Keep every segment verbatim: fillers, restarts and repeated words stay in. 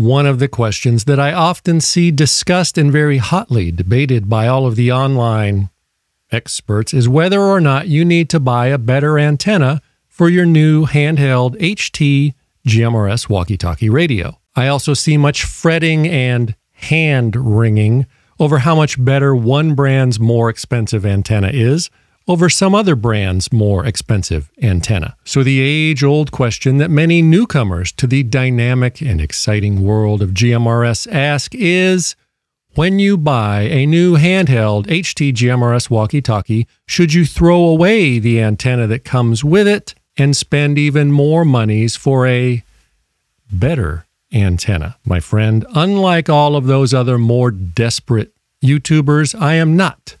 One of the questions that I often see discussed and very hotly debated by all of the online experts is whether or not you need to buy a better antenna for your new handheld H T G M R S walkie-talkie radio. I also see much fretting and hand-wringing over how much better one brand's more expensive antenna is over some other brand's more expensive antenna. So the age-old question that many newcomers to the dynamic and exciting world of G M R S ask is, when you buy a new handheld H T G M R S walkie-talkie, should you throw away the antenna that comes with it and spend even more monies for a better antenna? My friend, unlike all of those other more desperate YouTubers, I am not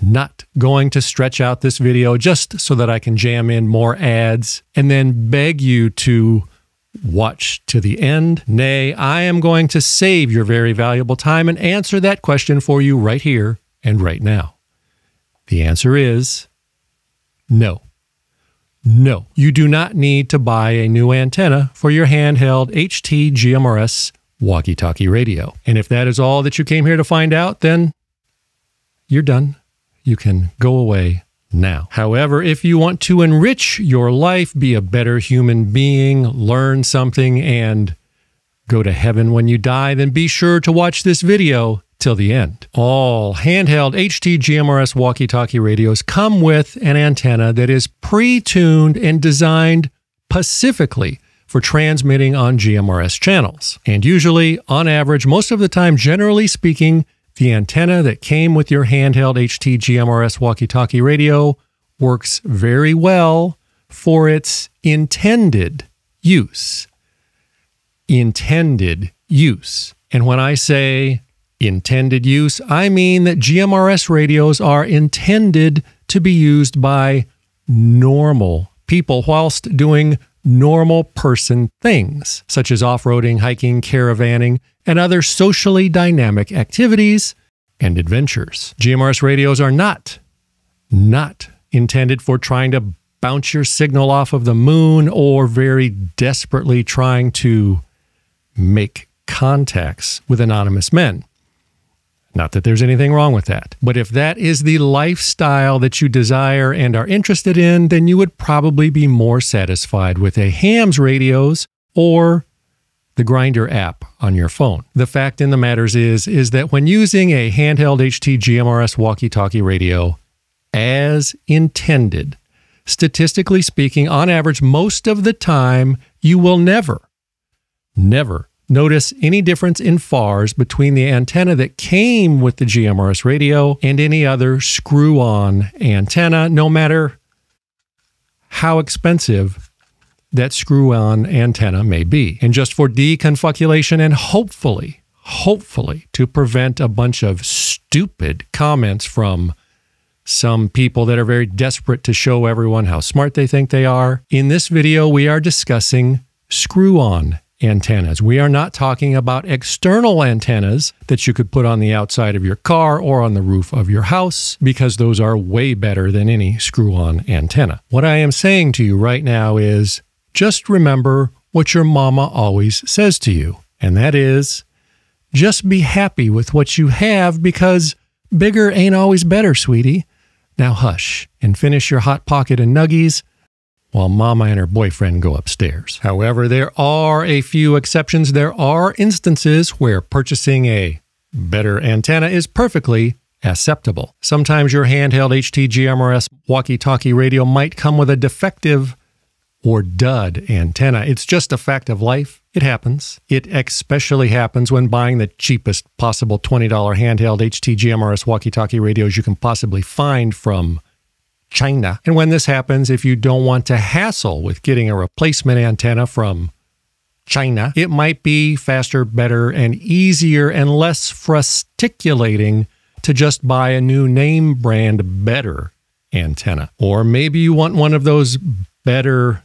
Not going to stretch out this video just so that I can jam in more ads and then beg you to watch to the end. Nay, I am going to save your very valuable time and answer that question for you right here and right now. The answer is no. No, you do not need to buy a new antenna for your handheld H T G M R S walkie-talkie radio. And if that is all that you came here to find out, then you're done. You can go away now. However, if you want to enrich your life, be a better human being, learn something, and go to heaven when you die, then be sure to watch this video till the end. All handheld H T G M R S walkie-talkie radios come with an antenna that is pre-tuned and designed specifically for transmitting on G M R S channels. And usually, on average, most of the time, generally speaking, the antenna that came with your handheld H T G M R S walkie-talkie radio works very well for its intended use. Intended use. And when I say intended use, I mean that G M R S radios are intended to be used by normal people whilst doing normal person things, such as off-roading, hiking, caravanning, and other socially dynamic activities and adventures. G M R S radios are not, not intended for trying to bounce your signal off of the moon or very desperately trying to make contacts with anonymous men. Not that there's anything wrong with that. But if that is the lifestyle that you desire and are interested in, then you would probably be more satisfied with a hams radios or the Grindr app on your phone. The fact in the matters is, is that when using a handheld H T G M R S walkie-talkie radio as intended, statistically speaking, on average, most of the time, you will never, never notice any difference in F A Rs between the antenna that came with the G M R S radio and any other screw-on antenna, no matter how expensive that screw-on antenna may be. And just for deconfoculation and hopefully, hopefully to prevent a bunch of stupid comments from some people that are very desperate to show everyone how smart they think they are, in this video we are discussing screw-on antennas. We are not talking about external antennas that you could put on the outside of your car or on the roof of your house, because those are way better than any screw-on antenna. What I am saying to you right now is just remember what your mama always says to you, and that is just be happy with what you have because bigger ain't always better, sweetie. Now hush and finish your hot pocket and nuggies while mama and her boyfriend go upstairs. However, there are a few exceptions. There are instances where purchasing a better antenna is perfectly acceptable. Sometimes your handheld H T G M R S walkie-talkie radio might come with a defective or dud antenna. It's just a fact of life. It happens. It especially happens when buying the cheapest possible twenty dollar handheld H T G M R S walkie-talkie radios you can possibly find from China. And when this happens, if you don't want to hassle with getting a replacement antenna from China, it might be faster, better, and easier and less frusticulating to just buy a new name brand better antenna. Or maybe you want one of those better,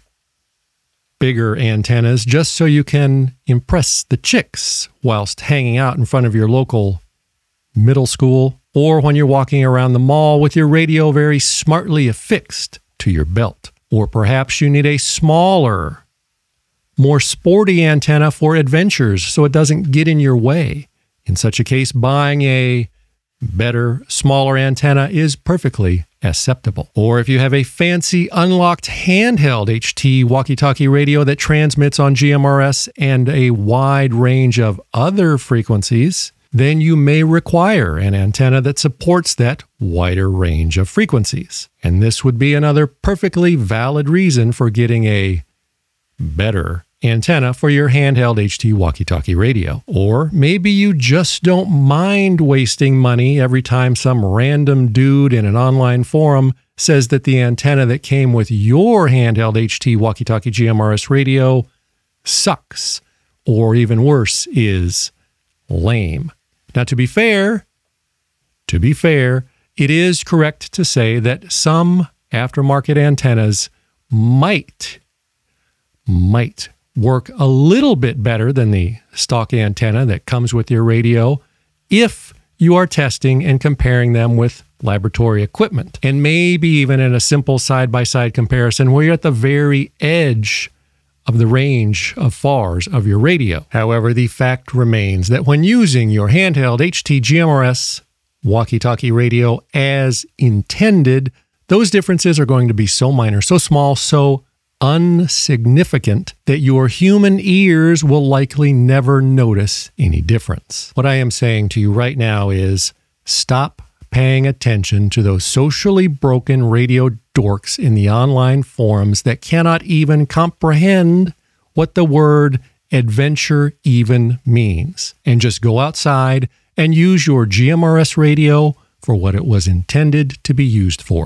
bigger antennas just so you can impress the chicks whilst hanging out in front of your local middle school, or when you're walking around the mall with your radio very smartly affixed to your belt. Or perhaps you need a smaller more sporty antenna for adventures so it doesn't get in your way. In such a case, buying a better, smaller antenna is perfectly acceptable. Or if you have a fancy unlocked handheld H T walkie-talkie radio that transmits on G M R S and a wide range of other frequencies, then you may require an antenna that supports that wider range of frequencies. And this would be another perfectly valid reason for getting a better antenna for your handheld H T walkie-talkie radio. Or maybe you just don't mind wasting money every time some random dude in an online forum says that the antenna that came with your handheld H T walkie-talkie G M R S radio sucks, or even worse, is lame. Now, to be fair, to be fair, it is correct to say that some aftermarket antennas might, might work a little bit better than the stock antenna that comes with your radio if you are testing and comparing them with laboratory equipment. And maybe even in a simple side-by-side comparison where you're at the very edge of the range of F A Rs of your radio. However, the fact remains that when using your handheld H T G M R S walkie-talkie radio as intended, those differences are going to be so minor, so small, so unsignificant that your human ears will likely never notice any difference. What I am saying to you right now is stop paying attention to those socially broken radio dorks in the online forums that cannot even comprehend what the word adventure even means. And just go outside and use your G M R S radio for what it was intended to be used for.